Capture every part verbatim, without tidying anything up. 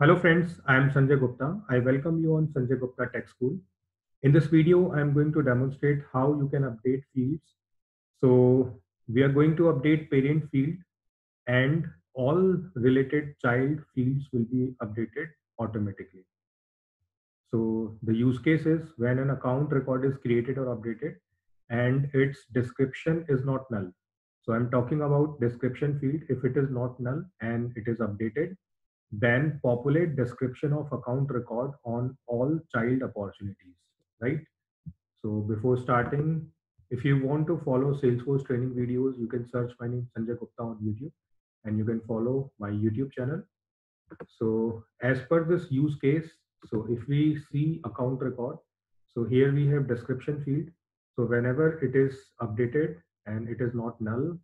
Hello friends, I am Sanjay Gupta. I welcome you on Sanjay Gupta Tech School. In this video, I am going to demonstrate how you can update fields. So we are going to update parent field and all related child fields will be updated automatically. So the use case is when an account record is created or updated and its description is not null. So I'm talking about description field. If it is not null and it is updated, then populate description of account record on all child opportunities, right? So before starting, if you want to follow Salesforce training videos, you can search my name Sanjay Gupta on YouTube and you can follow my YouTube channel. So as per this use case, so if we see account record, so here we have description field. So whenever it is updated and it is not null,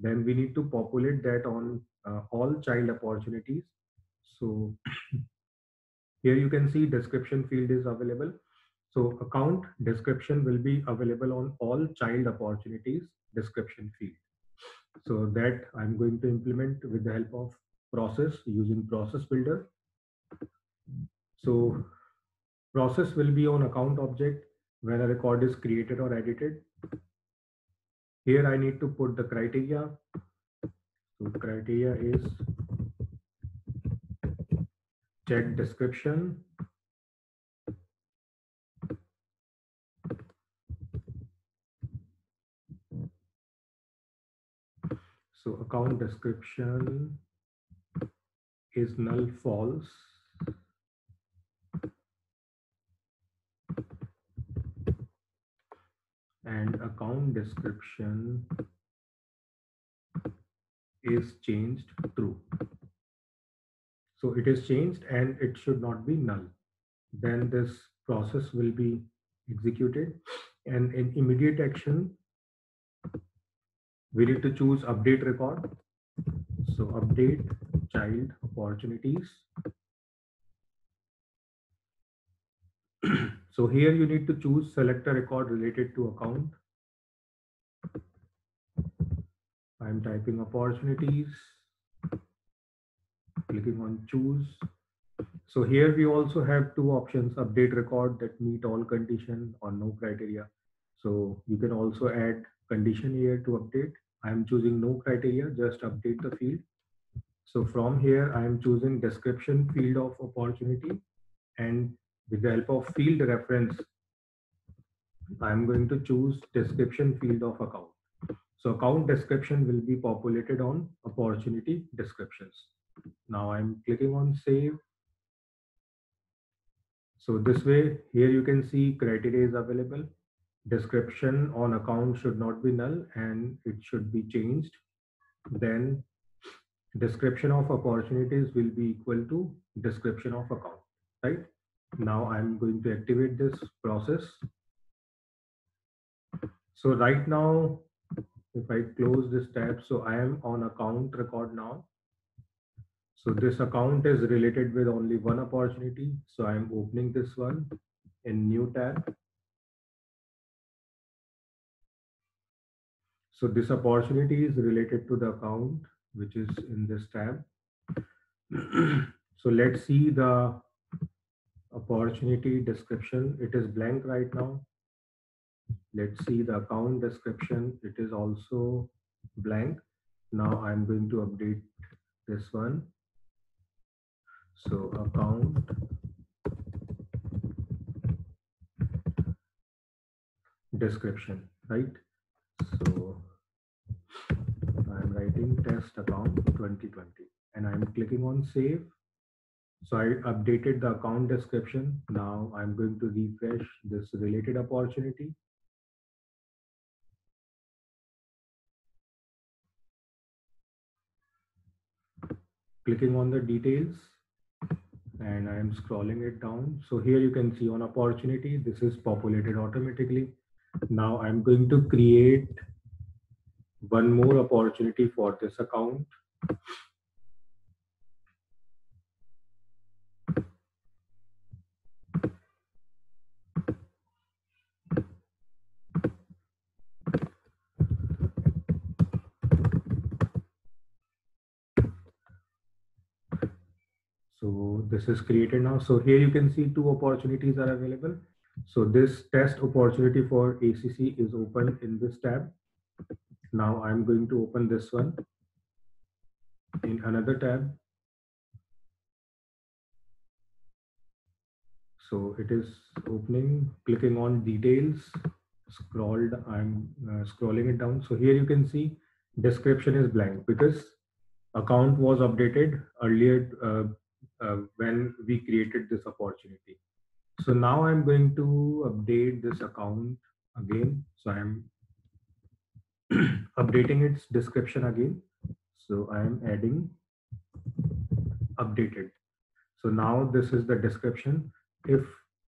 then we need to populate that on uh, all child opportunities. So here you can see description field is available. So account description will be available on all child opportunities description field. So that I'm going to implement with the help of process using process builder. So process will be on account object when a record is created or edited. Here I need to put the criteria. So criteria is check description. So account description is null false. And account description is changed true. So it is changed and it should not be null. Then this process will be executed. And in immediate action, we need to choose update record. So update child opportunities. So here you need to choose select a record related to account. I'm typing opportunities, clicking on choose. So here we also have two options, update record that meet all condition or no criteria. So you can also add condition here to update. I'm choosing no criteria, just update the field. So from here, I'm choosing description field of opportunity, and with the help of field reference, I'm going to choose description field of account. So account description will be populated on opportunity descriptions. Now I'm clicking on save. So this way, here you can see criteria is available. Description on account should not be null and it should be changed. Then description of opportunities will be equal to description of account, right? Now I'm going to activate this process. So right now, if I close this tab, so I am on account record now. So this account is related with only one opportunity. So I'm opening this one in new tab. So this opportunity is related to the account, which is in this tab. So let's see the opportunity description. It is blank right now. Let's see the account description. It is also blank. Now I'm going to update this one. So account description, right? So I'm writing test account twenty twenty and I'm clicking on save. So I updated the account description. Now I'm going to refresh this related opportunity. Clicking on the details and I'm scrolling it down. So here you can see on opportunity, this is populated automatically. Now I'm going to create one more opportunity for this account. So this is created now. So here you can see two opportunities are available. So this test opportunity for A C C is open in this tab. Now I'm going to open this one in another tab. So it is opening, clicking on details, scrolled, I'm uh, scrolling it down. So here you can see description is blank because account was updated earlier uh, uh, when we created this opportunity. So now I'm going to update this account again. So I'm updating its description again. So I'm adding updated. So now this is the description. If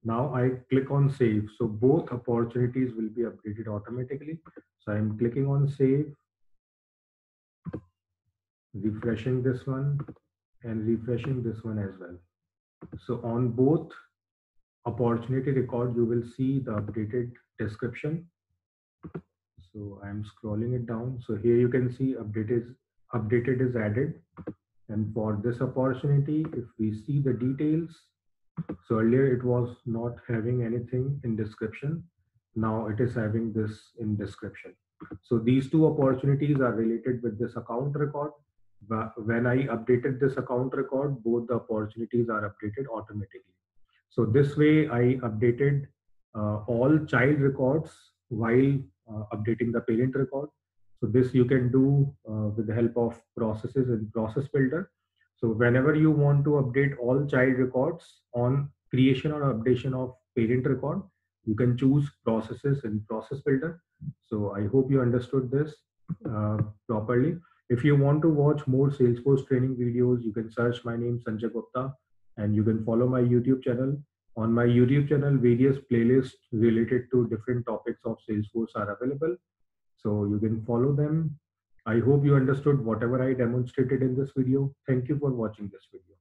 now I click on save, so both opportunities will be updated automatically. So I'm clicking on save, refreshing this one and refreshing this one as well. So on both opportunity record, you will see the updated description. So I'm scrolling it down. So here you can see updated is, updated is added. And for this opportunity, if we see the details, so earlier it was not having anything in description. Now it is having this in description. So these two opportunities are related with this account record. When I updated this account record, both the opportunities are updated automatically. So this way I updated uh, all child records while uh, updating the parent record. So this you can do uh, with the help of processes and process builder. So whenever you want to update all child records on creation or updation of parent record, you can choose processes in process builder. So I hope you understood this uh, properly. If you want to watch more Salesforce training videos, you can search my name Sanjay Gupta and you can follow my YouTube channel. On my YouTube channel, various playlists related to different topics of Salesforce are available. So you can follow them. I hope you understood whatever I demonstrated in this video. Thank you for watching this video.